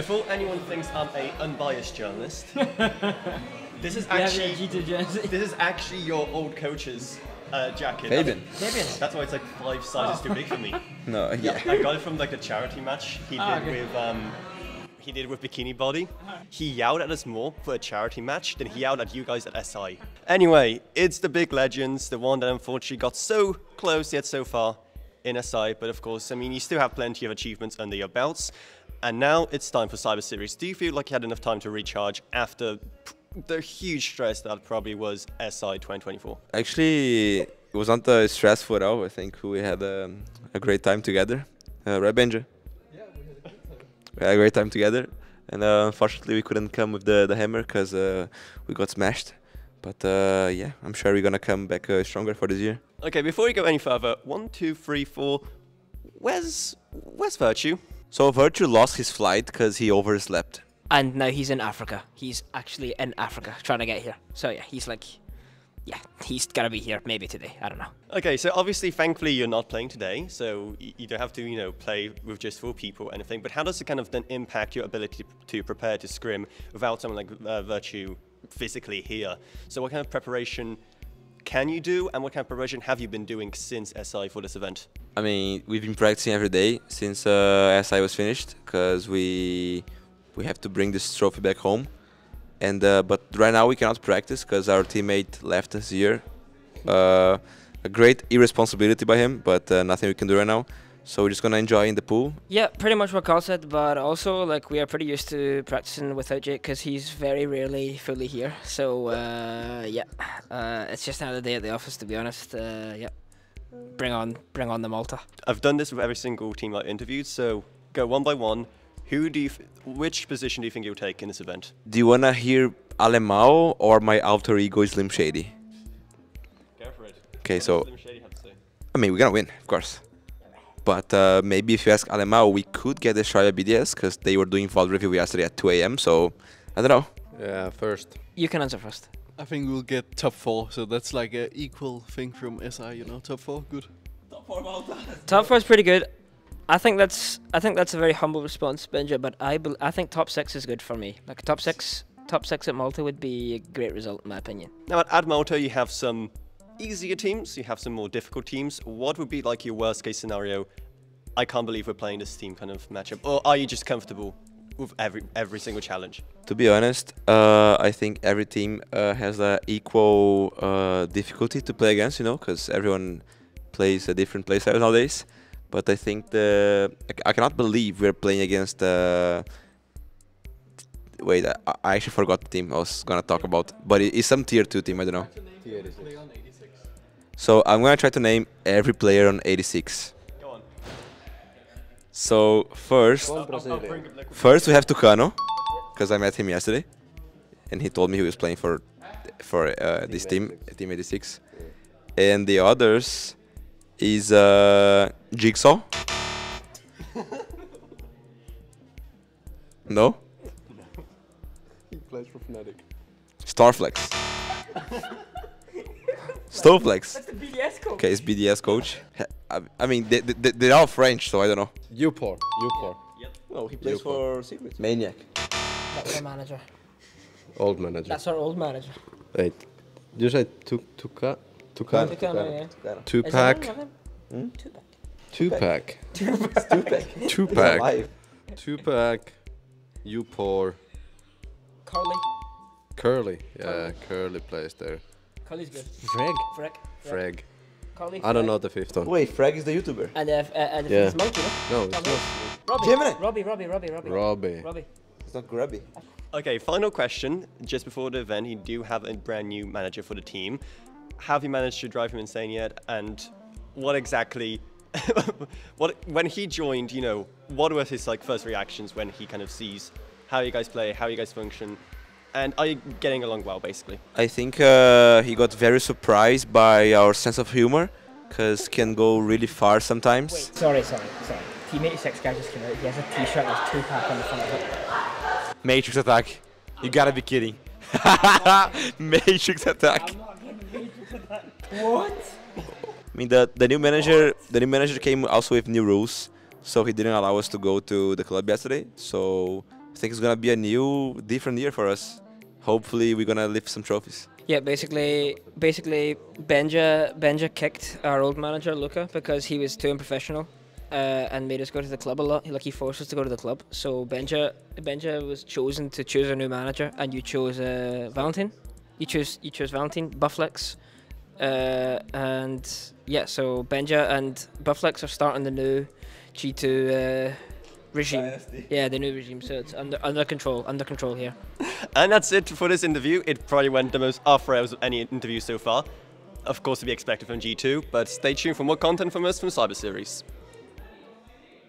Before anyone thinks I'm an unbiased journalist, this is actually your old coach's jacket. Fabian. That's why it's like 5 sizes too big for me. No, yeah. I got it from like a charity match he did with he did with Bikini Body. He yelled at us more for a charity match than he yelled at you guys at SI. Anyway, it's the big legends, the one that unfortunately got so close yet so far in SI, but of course, I mean, you still have plenty of achievements under your belts. And now it's time for Cyber Series. Do you feel like you had enough time to recharge after the huge stress that probably was SI 2024? Actually, it wasn't a stressful at all. I think we had a great time together. Right, Benja? Yeah, we had a great time together. And unfortunately, we couldn't come with the hammer because we got smashed. But yeah, I'm sure we're going to come back stronger for this year. Okay, before we go any further, 1, 2, 3, 4, where's Virtue? So Virtue lost his flight because he overslept. And now he's in Africa. He's actually in Africa trying to get here. So yeah, he's like, yeah, he's gonna be here maybe today, I don't know. Okay, so obviously, thankfully, you're not playing today, so you don't have to, you know, play with just 4 people or anything, but how does it kind of then impact your ability to prepare to scrim without someone like Virtue physically here? So what kind of preparation can you do, and what kind of preparation have you been doing since SI for this event? I mean, we've been practicing every day since SI was finished, because we have to bring this trophy back home. And but right now we cannot practice because our teammate left us here. A great irresponsibility by him, but nothing we can do right now. So we're just gonna enjoy in the pool. Yeah, pretty much what Carl said, but also like we are pretty used to practicing without Jake because he's very rarely fully here. So yeah, it's just another day at the office, to be honest. Yeah, bring on the Malta. I've done this with every single team I interviewed. So go one by one. Which position do you think you'll take in this event? Do you wanna hear Alemão or my alter ego Slim Shady? Go for it. Okay, so Slim Shady had to say. I mean, we're gonna win, of course. But maybe if you ask Alemão, we could get the Shire BDS because they were doing VOD review yesterday at 2 a.m. So I don't know. Yeah, first. You can answer first. I think we'll get top 4. So that's like an equal thing from SI, you know, top 4, good. Top 4 about that. Top 4 is pretty good. I think that's a very humble response, Benja. But I think top 6 is good for me. Like top six at Malta would be a great result, in my opinion. Now at Malta, you have some easier teams, you have some more difficult teams. What would be like your worst case scenario? I can't believe we're playing this team kind of matchup. Or are you just comfortable with every single challenge? To be honest, I think every team has an equal difficulty to play against, you know, because everyone plays a different playstyle nowadays. But I think I cannot believe we're playing against wait, I actually forgot the team I was gonna talk about, but it's some tier 2 team, I don't know. Tier 86. So I'm gonna try to name every player on 86. Go on. So first we have Tukano, because I met him yesterday, and he told me he was playing for this team, team 86, and the others is Jigsaw. No. He plays for Fnatic. Starflex. Stoflex. That's the BDS coach. Okay, it's BDS coach. I mean, they're all French, so I don't know. Upoor. Upoor. Yep. No, he plays for Secret. Maniac. That's our manager. Old manager. That's our old manager. Wait, you said Tukano. Tupac. Upoor. Curly. Yeah, Curly plays there. Curly's good. Frag. Curly, I don't know the 5th one. Wait, Frag is the YouTuber. And it's Monkey, no? No, it's not. Robbie. It's not Grubby. Okay, final question. Just before the event, you do have a brand new manager for the team. Have you managed to drive him insane yet? And what exactly, when he joined, you know, what were his like first reactions when he kind of sees how you guys play, how you guys function? And are you getting along well, basically? I think he got very surprised by our sense of humor, because it can go really far sometimes. Wait, sorry. Teammate 6 guy just came out. He has a t-shirt with Tupac on the front of it. Matrix attack. You gotta be kidding. Matrix attack. I'm not getting Matrix attack. What? I mean, the new manager came also with new rules, so he didn't allow us to go to the club yesterday. So I think it's gonna be a new, different year for us. Hopefully, we're gonna lift some trophies. Yeah, basically, Benja kicked our old manager Luca because he was too unprofessional and made us go to the club a lot. Like, he forced us to go to the club. So Benja was chosen to choose a new manager, and you chose Valentin. You chose Valentin, Bufflex, and yeah. So Benja and Bufflex are starting the new G2 regime. Dynasty. Yeah, the new regime. So it's under control here. And that's it for this interview. It probably went the most off rails of any interview so far. Of course, to be expected from G2, but stay tuned for more content from us from Cyber Series.